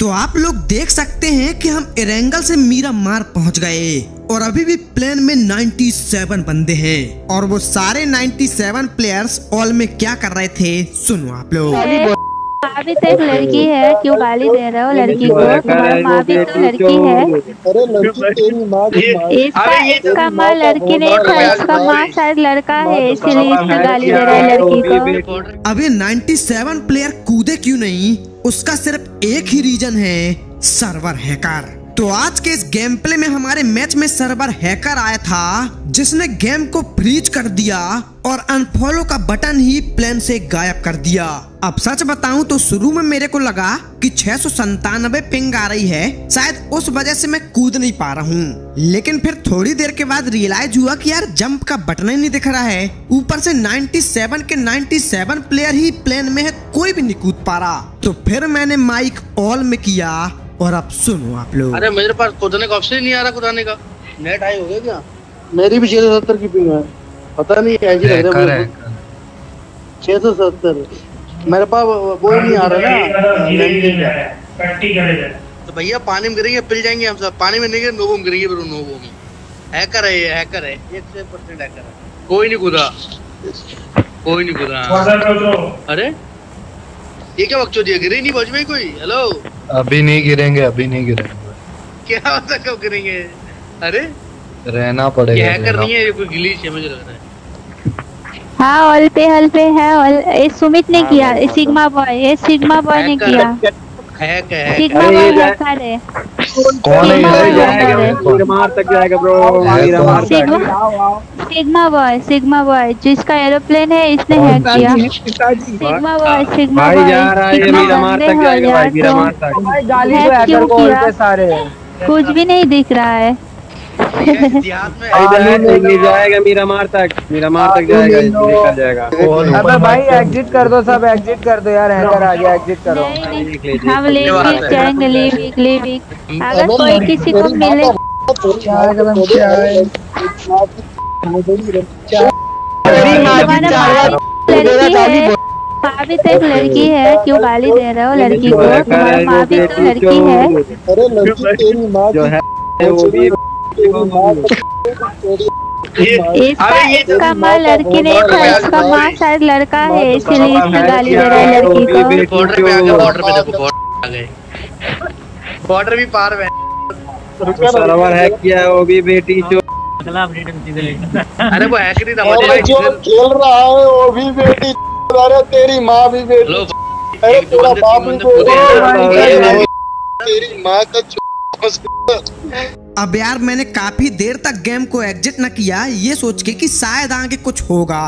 तो आप लोग देख सकते हैं कि हम एरेंगल से मीरा मार पहुंच गए और अभी भी प्लेन में 97 बंदे हैं और वो सारे 97 प्लेयर्स ऑल में क्या कर रहे थे सुनो आप लोग। अभी तो एक लड़की है, क्यों गाली दे रहे हो लड़की को? अभी तो लड़की है, इसका माँ लड़की नहीं था, इसका माँ शायद लड़का है, इसीलिए इसको गाली दे रहा है लड़की को। अभी 97 प्लेयर कूदे क्यों नहीं, उसका सिर्फ एक ही रीजन है, सर्वर हैकर। तो आज के इस गेम प्ले में हमारे मैच में सर्वर हैकर आया था जिसने गेम को फ्रीज कर दिया और अनफॉलो का बटन ही प्लेन से गायब कर दिया। अब सच बताऊं तो शुरू में मेरे को लगा कि 697 पिंग आ रही है, शायद उस वजह से मैं कूद नहीं पा रहा हूँ, लेकिन फिर थोड़ी देर के बाद रियलाइज हुआ कि यार जंप का बटन ही नहीं दिख रहा है, ऊपर से 97 के 97 प्लेयर ही प्लेन में है, कोई भी नहीं कूद पा रहा। तो फिर मैंने माइक ऑल में किया और अब सुनो आप लोग। अरे मेरे पास कूदने का ऑप्शन नहीं आ रहा, कूदने का नेट हाई हो गया क्या? मेरी भी 670 की पिंग है, पता नहीं कैसी लग रहा है, 670 मेरे पास वो नहीं आ रहा ना। तो भैया पानी में गिरेंगे पिल जाएंगे हम सब, पानी में नहीं गिरे नोबो में गिरेंगे, फिर नोबो में हैकर है, ये हैकर है, 100% हैकर है। कोई नहीं कूदा, कोई नहीं कूदा। अरे ये क्या वक्त दिया, गिरे नहीं बज में कोई? हेलो, अभी नहीं गिरेंगे, अभी नहीं गिरेंगे। क्या होता, कब गिरेंगे? अरे रहना पड़ेगा, ये हैकर नहीं है, ये कोई ग्लिच है मुझे लग रहा है। हाँ ऑल पे, ऑल पे है ऑल। ये सुमित ने किया, सिग्मा बॉय, ये सिग्मा बॉय ने किया, सिग्मा बॉय हैकर है। कौन है? मार तक जाएगा bro, sigma boy, sigma boy जिसका एरोप्लेन है, इसने हैक किया। सिग्मा बॉय, सिग्मा बॉय जा रहा है, मेरा मार तक जाएगा भाई, मेरा मार तक। गाली को हैकर को उनके सारे, कुछ भी नहीं दिख रहा है। नहीं जाएगा मेरा मार तक, मेरा मार तक जाएगा, निकल जाएगा। अबे भाई एग्जिट कर दो, सब एग्जिट कर दो यार, हैकर आ गया, एग्जिट करो। हम लीव जाएंगे, लीव। अगर कोई किसी को मिले भाभी तो एक लड़की है, क्यों गाली दे रहे हो लड़की को? भाभी तो लड़की है, इसका माँ लड़की नहीं था, इसका माँ शायद लड़का है, इसीलिए इसको गाली दे रहा है लड़की को। बॉर्डर पे आ गए, बॉर्डर पे देखो, बॉर्डर आ गए, बॉर्डर भी पार है, सर्वर हैक किया है वो भी बेटी। अरे वो हैक नहीं था, खेल रहा है वो भी बेटी, अरे तेरी माँ भी बेटी, अरे तेरा बाप भी बेटी, तेरी माँ का। अब यार मैंने काफी देर तक गेम को एग्जिट न किया, ये सोच के कि शायद आगे कुछ होगा,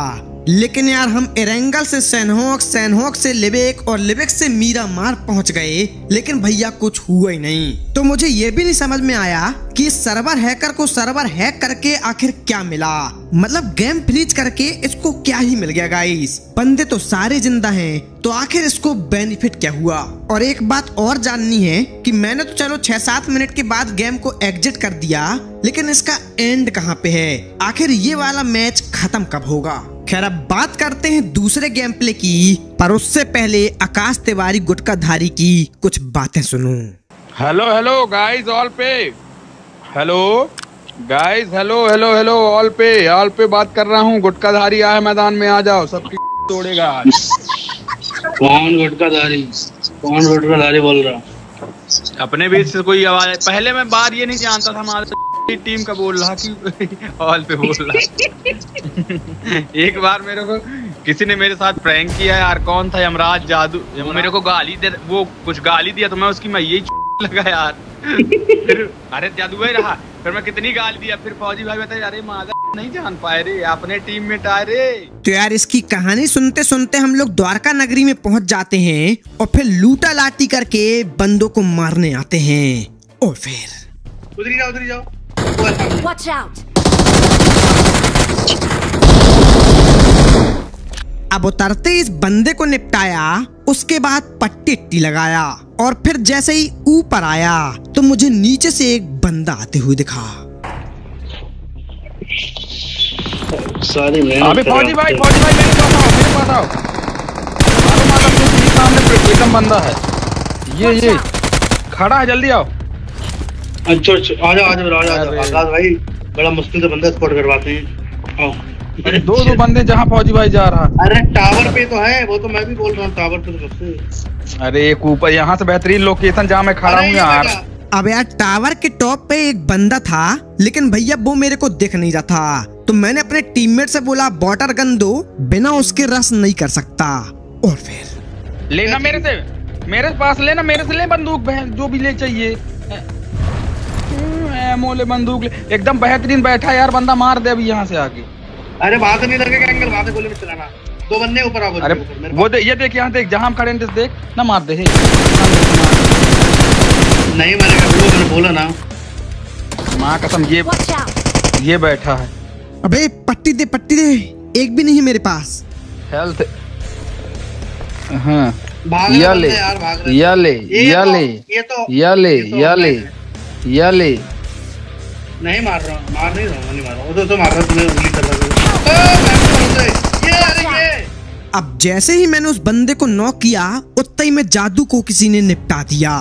लेकिन यार हम एरेंगल से सैनहॉक, सैनहॉक से लिबेक और लिबेक से मीरा मार पहुंच गए, लेकिन भैया कुछ हुआ ही नहीं। तो मुझे ये भी नहीं समझ में आया कि सर्वर हैकर को सर्वर हैक करके आखिर क्या मिला, मतलब गेम फ्रीज करके इसको क्या ही मिल गया गाइस, बंदे तो सारे जिंदा हैं, तो आखिर इसको बेनिफिट क्या हुआ। और एक बात और जाननी है कि मैंने तो चलो 6-7 मिनट के बाद गेम को एग्जिट कर दिया, लेकिन इसका एंड कहाँ पे है, आखिर ये वाला मैच खत्म कब होगा? खैर अब बात करते हैं दूसरे गेम प्ले की, पर उससे पहले आकाश तिवारी गुटका धारी की कुछ बातें सुनो। हेलो हेलो गाइस ऑल पे, hello guys, hello hello hello ऑल पे, ऑल पे बात कर रहा हूँ, गुटका धारी आए मैदान में, आ जाओ, सबकी तोड़ेगा आज। कौन गुटका धारी, कौन गुटका धारी बोल रहा? अपने बीच से कोई आवाज है, पहले मैं बात ये नहीं जानता था, हमारे टीम का बोल रहा कि ऑल पे बोल रहा। एक बार मेरे को किसी ने मेरे साथ प्रैंक किया यार, कौन था, यमराज जादू, मेरे को गाली दे, वो कुछ गाली दिया तो मैं उसकी, मैं यही लगा यार। फिर अरे जादू भाई रहा, फिर मैं कितनी गाली दिया, फिर फौजी भाई बताया अरे मादा नहीं जान पाए रे, अपने टीम में टारे। तो यार इसकी कहानी सुनते सुनते हम लोग द्वारका नगरी में पहुंच जाते हैं और फिर लूटा लाटी करके बंदों को मारने आते हैं, और फिर उधरी जाओ, उधरी जाओ, Watch out! अब उतरते इस बंदे को निपटाया, उसके बाद पट्टी लगाया, और फिर जैसे ही ऊपर आया तो मुझे नीचे से एक बंदा आते हुए दिखा। अबे फौजी भाई, फौजी भाई मेरे पास आओ, मेरे पास आओ, सामने एकदम बंदा है, ये खड़ा है, जल्दी आओ। अच्छा अच्छा आजा आजा आजा आकाश भाई, बड़ा मुश्किल से बंदा स्पॉट करवाते हैं। आओ दो दो बंदे जहाँ फौजी भाई जा रहा। अरे टावर पे तो है वो, तो मैं भी बोल रहा हूँ टावर पे तो सबसे। अरे एक ऊपर यहाँ से बेहतरीन लोकेशन जहाँ मैं खड़ा हूँ यार। अब यार टावर के टॉप पे एक बंदा था, लेकिन भैया वो मेरे को दिख नहीं रहा था, तो मैंने अपने टीममेट से बोला वाटर गन दो, बिना उसके रस नहीं कर सकता। और फिर लेना मेरे से, मेरे पास लेना, मेरे से ले बंदूक जो भी ले चाहिए, मोले बंदूक ले। एकदम बेहतरीन बैठा यार बंदा, मार दे अभी यहाँ से आके। अरे बात नहीं लगेगा एंगल, बात गोली में चलाना। दो बंदे ऊपर आओ। अरे वो दे, ये देख यहाँ देख, जहाँ हम खड़े हैं देख ना, मार दे। नहीं मैंने बोला ना, माँ कसम ये बैठा है। अबे पट्टी दे पट्टी दे, एक भी नहीं है मेरे पास हेल्थ। हाँ या ले या ले या ले या ले या ले या ले। नहीं मार रहा हूँ, मार नहीं रहा हूँ, नहीं मार रहा हूँ। वो तो मार रहा है, तुम्हें उंगली कर रहा है। ये अरे ये। अब जैसे ही मैंने उस बंदे को नॉक किया, उतना ही में जादू को किसी ने निपटा दिया।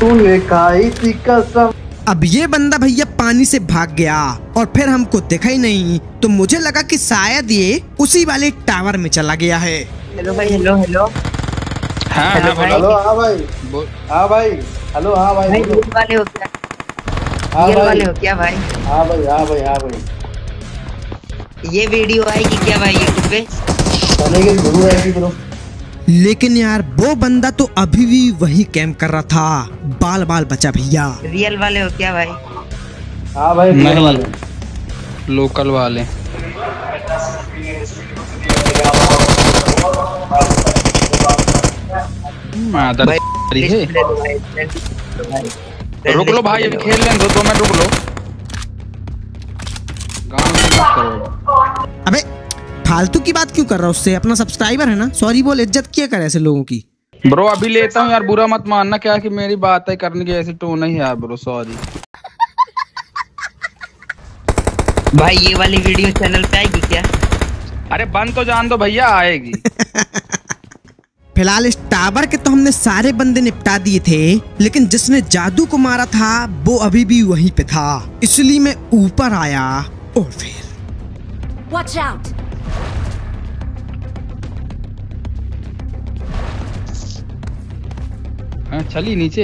तूने खाई थी कसम। अब ये बंदा भैया पानी से भाग गया और फिर हमको दिखा ही नहीं, तो मुझे लगा कि शायद ये उसी वाले टावर में चला गया है। हेलो भाई, हेलो हेलो। हाँ हेलो भाई, हेलो हाँ भाई, हाँ भाई, हेलो हाँ भाई, वाले हो क्या? वाले हो क्या भाई? हाँ भाई, हाँ भाई, हाँ भाई। ये वीडियो आएगी क्या भाई YouTube पे? चलेगी जरूर आएगी ब्रो। लेकिन यार वो बंदा तो अभी भी वही कैंप कर रहा था, बाल बाल बचा भैया। रियल वाले हो क्या भाई? हाँ भाई रियल वाले, लोकल वाले। रुक लो भाई, अभी खेल लें, दो मिनट रुक लो। अबे फालतू की बात क्यों कर रहा है उससे, अपना सब्सक्राइबर है ना। सॉरी बोल, इज्जत किया कर ऐसे लोगों की। ब्रो अभी लेता हूँ यार, बुरा मत मानना क्या कि मेरी बात है करने की ऐसी टोन नहीं यार ब्रो, सॉरी भाई। ये वाली वीडियो चैनल पे आएगी क्या? अरे बंद तो जान दो भैया, आएगी। फिलहाल इस टावर के तो हमने सारे बंदे निपटा दिए थे, लेकिन जिसने जादू को मारा था वो अभी भी वहीं पे था, इसलिए मैं ऊपर आया। और फिर Watch out! चली नीचे,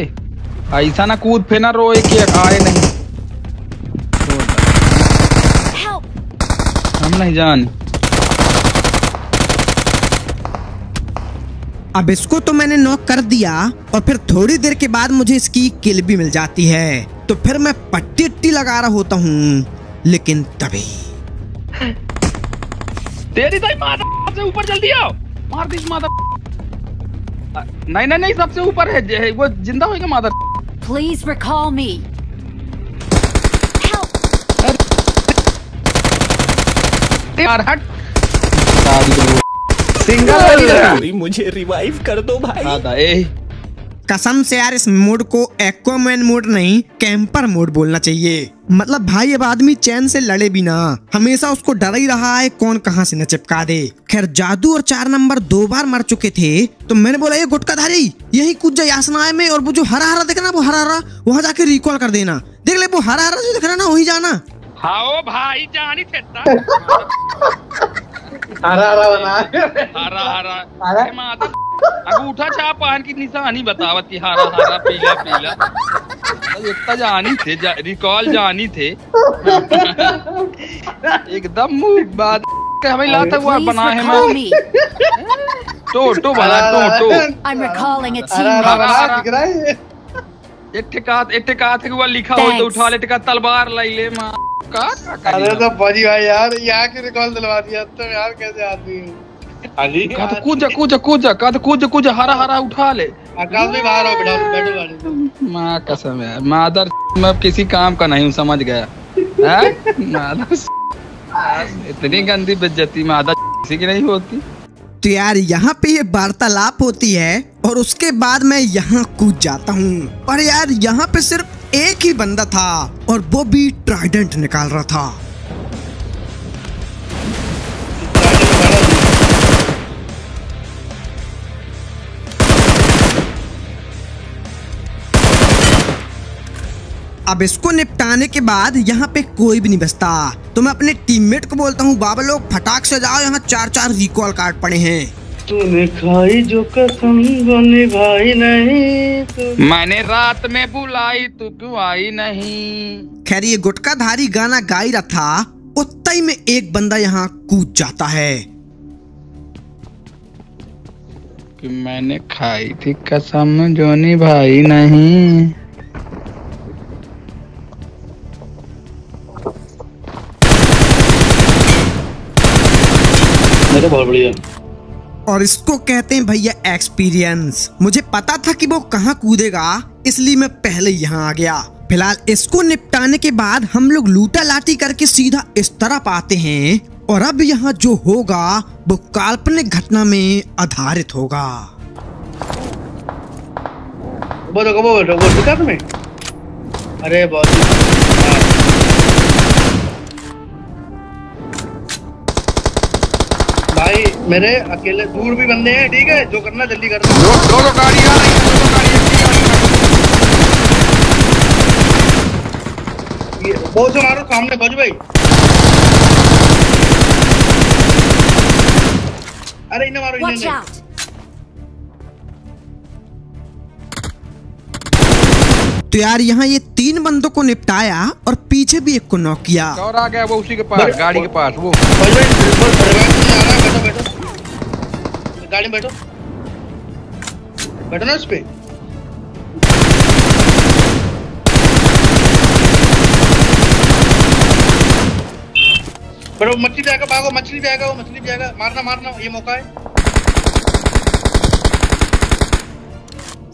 ऐसा ना कूद फिर ना रोए कि आए नहीं। Help! हम नहीं जान। अब इसको तो मैंने नॉक कर दिया और फिर थोड़ी देर के बाद मुझे इसकी किल भी मिल जाती है, तो फिर मैं पट्टी लगा रहा होता हूँ, लेकिन तभी तेरी भाई माता से ऊपर जल्दी आओ, मार दी माता। नहीं नहीं नहीं, सबसे ऊपर है वो, जिंदा होएगा माता। Please recall me. Help. Single, मुझे रिवाइव कर दो भाई। कसम से यार इस मोड को एक्वामैन मोड नहीं, कैंपर मोड बोलना चाहिए। मतलब भाई अब आदमी चैन से लड़े भी ना, हमेशा उसको डर ही रहा है कौन कहाँ से न चिपका दे। खैर जादू और 4 नंबर 2 बार मर चुके थे, तो मैंने बोला ये गुटकाधारी यही कूद जाए यासनाए में, और वो जो हरा हरा देखना, वो हरा हरा वहाँ जाके रिकॉल कर देना। देख ले वो हरा हरा जो दिख रहा ना, वही जाना। हाँ भाई जानी हरा हरा बना हरा हरा हरा माता। अंगूठा छाप पहन की निशानी बतावती, हरा हरा पीला पीला। इतना जानी थे, रिकॉल जानी थे एकदम। मुंह बात हमें लाता हुआ बना है मैं। टो बना to. I'm recalling a team. हरा हरा दिख रहा है। एक ठेकात हुआ लिखा हो तो उठा ले, ठेका तलवार लाई ले माँ। अरे तो भाई यार यहाँ की रिकॉल दिलवा दिया तो यार, कैसे आदमी कूद जा हरा उठा ले। बाहर हो बैठो। माँ कसम है मादर, मैं किसी काम का नहीं हूँ, समझ गया इतनी गंदी बेइज्जती मादर किसी की नहीं होती। तो यार यहाँ पे ये वार्तालाप होती है और उसके बाद मैं यहाँ कूद जाता हूँ, और यार यहाँ पे सिर्फ एक ही बंदा था और वो भी ट्राइडेंट निकाल रहा था। अब इसको निपटाने के बाद यहाँ पे कोई भी नहीं बचता, तो मैं अपने टीममेट को बोलता हूँ बाबा लोग फटाक से जाओ, यहाँ 4-4 रिकॉल कार्ड पड़े हैं। तूने खाई जो कसम वो निभाई नहीं, मैंने रात में बुलाई तू क्यों आई नहीं। खैर ये गुटकाधारी गाना गा ही रहा था, उतना ही में एक बंदा यहाँ कूद जाता है कि मैंने खाई थी कसम जो निभाई नहीं। मेरे बहुत बढ़िया। और इसको कहते हैं भैया एक्सपीरियंस। मुझे पता था कि वो कहाँ कूदेगा, इसलिए मैं पहले यहाँ आ गया। फिलहाल इसको निपटाने के बाद हम लोग लूटा लाटी करके सीधा इस तरफ आते हैं, और अब यहाँ जो होगा वो काल्पनिक घटना में आधारित होगा। बोलो में। अरे भाई मेरे अकेले दूर भी बंदे हैं, ठीक है जो करना जल्दी करना। दो गाड़ी आ रही है, ये बहुत जो मारो सामने बज भाई। अरे इन्हें मारो, इन्हें नहीं। तो यार यहाँ ये 3 बंदों को निपटाया और पीछे भी एक को नॉक किया। और आ गया वो उसी के पास, गाड़ी के पास वो। बैठो गाड़ी में, बैठो बैठो ना उस पे। मछली जाएगा, भागो मछली जाएगा, वो मछली जाएगा, मारना मारना, ये मौका है।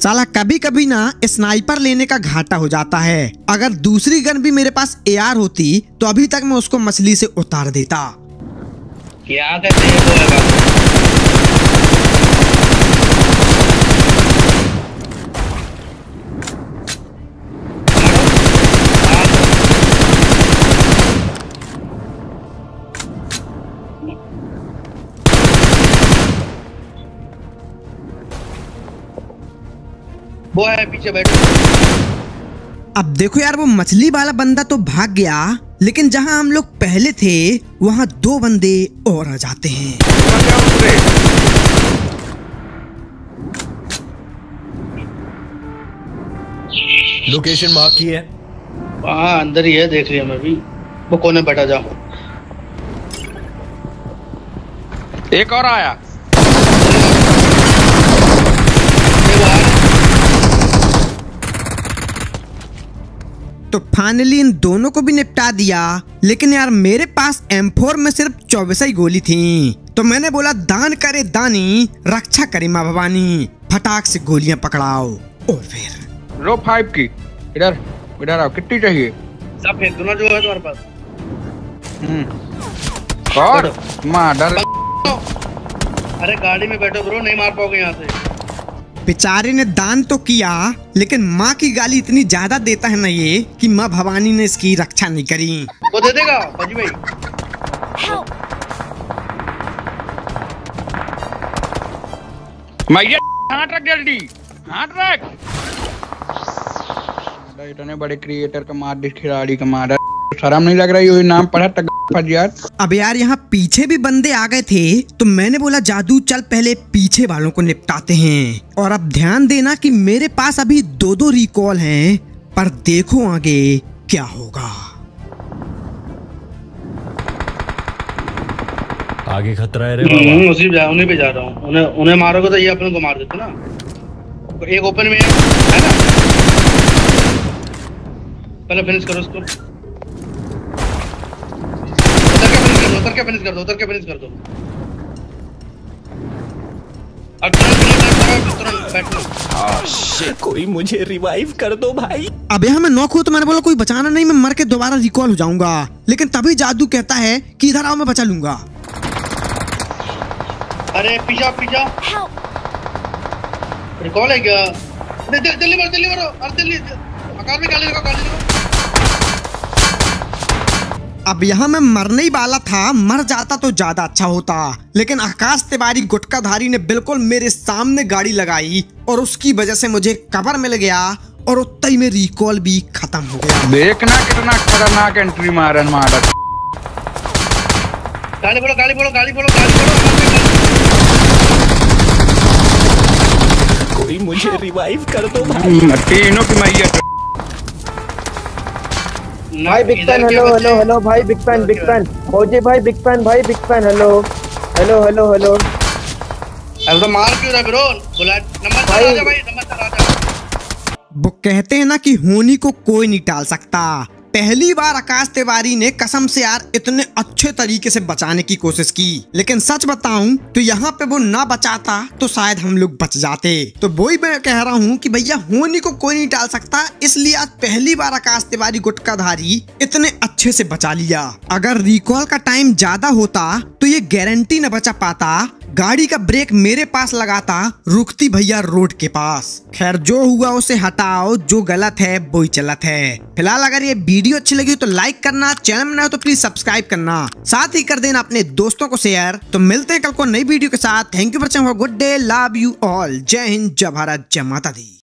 साला कभी कभी ना स्नाइपर लेने का घाटा हो जाता है। अगर दूसरी गन भी मेरे पास AR होती तो अभी तक मैं उसको मछली से उतार देता। क्या कहते हैं वो है पीछे बैठो। अब देखो यार वो मछली वाला बंदा तो भाग गया, लेकिन जहां हम लोग पहले थे वहां 2 बंदे और आ जाते हैं। लोकेशन मार्क की है, वहां अंदर ही है, देख लिया मैं भी। वो कोने बैठा जाओ, एक और आया। तो फाइनली इन दोनों को भी निपटा दिया, लेकिन यार मेरे पास M4 में सिर्फ 24 ही गोली थी, तो मैंने बोला दान करे दानी रक्षा करे माँ भवानी, फटाक से गोलियां पकड़ाओ। और फिर लो 5 की, इधर इधर आओ, कितनी चाहिए? सब है, दोनों जो है तुम्हारे पास। और मार। अरे गाड़ी में बैठो ब्रो, नहीं मार पाओगे यहाँ से। बेचारे ने दान तो किया, लेकिन माँ की गाली इतनी ज्यादा देता है ना ये, कि माँ भवानी ने इसकी रक्षा नहीं करी। वो दे देगा भाजी भाई। मैया हाथ रख जल्दी, हाथ रख। इतने बड़े क्रिएटर का मार, खिलाड़ी का मार, शर्म नहीं लग रही, नाम पढ़ा तक यार। अब यार यहाँ पीछे भी बंदे आ गए थे, तो मैंने बोला जादू चल पहले पीछे वालों को निपटाते हैं। और अब ध्यान देना कि मेरे पास अभी 2-2 रिकॉल हैं, पर देखो आगे क्या होगा। आगे खतरा है रे बाबा। उसी उन्हीं पे जा रहा हूँ, उन्हें मारोगे तो ये अपने को मार देते ना। एक ओपन में है ना, पहले फिनिश करो उसको, फिनिश कर दो, उतर के फिनिश कर दो। कोई मुझे रिवाइव कर दो भाई। अब यहाँ मैं नॉक हुआ तो मैंने बोला कोई बचाना नहीं, मैं मर के दोबारा रिकॉल हो जाऊंगा, लेकिन तभी जादू कहता है कि इधर आओ मैं बचा लूंगा। अरे पीछा पीछा रिकॉल है क्या? दिल्ली मारो, दिल्ली मारो, अरे दिल्ली आकार में काले लगा। अब यहाँ मैं मरने ही वाला था, मर जाता तो ज्यादा अच्छा होता, लेकिन आकाश तिवारी गुटकाधारी ने बिल्कुल मेरे सामने गाड़ी लगाई और उसकी वजह से मुझे कवर मिल गया और उतना ही में रिकॉल भी खत्म हो गया। देखना कितना खतरनाक एंट्री मारन मारा। गाली बोलो गाली बोलो गाली बोलो गाली बोलो। कोई मुझे रिवाइव कर दो भाई। तीनों की मैया भाई big fan hello hello hello भाई बिग फैन फौजी भाई big fan hello hello hello hello अब तो मार क्यों रहा ब्रो बुलेट नंबर 4 आ जा। वो कहते हैं ना कि होनी को कोई नहीं टाल सकता। पहली बार आकाश तिवारी ने कसम से यार इतने अच्छे तरीके से बचाने की कोशिश की, लेकिन सच बताऊं तो यहाँ पे वो ना बचाता तो शायद हम लोग बच जाते। तो वही मैं कह रहा हूँ कि भैया होनी को कोई नहीं टाल सकता, इसलिए आज पहली बार आकाश तिवारी गुटकाधारी इतने अच्छे से बचा लिया। अगर रिकॉल का टाइम ज्यादा होता तो ये गारंटी न बचा पाता, गाड़ी का ब्रेक मेरे पास लगाता, रुकती भैया रोड के पास। खैर जो हुआ उसे हटाओ, जो गलत है वो ही गलत है। फिलहाल अगर ये वीडियो अच्छी लगी तो लाइक करना, चैनल में नए हो तो प्लीज सब्सक्राइब करना, साथ ही कर देना अपने दोस्तों को शेयर। तो मिलते हैं कल को नई वीडियो के साथ। Thank you for watching, good day, love you all, जय हिंद जय भारत जय माता दी।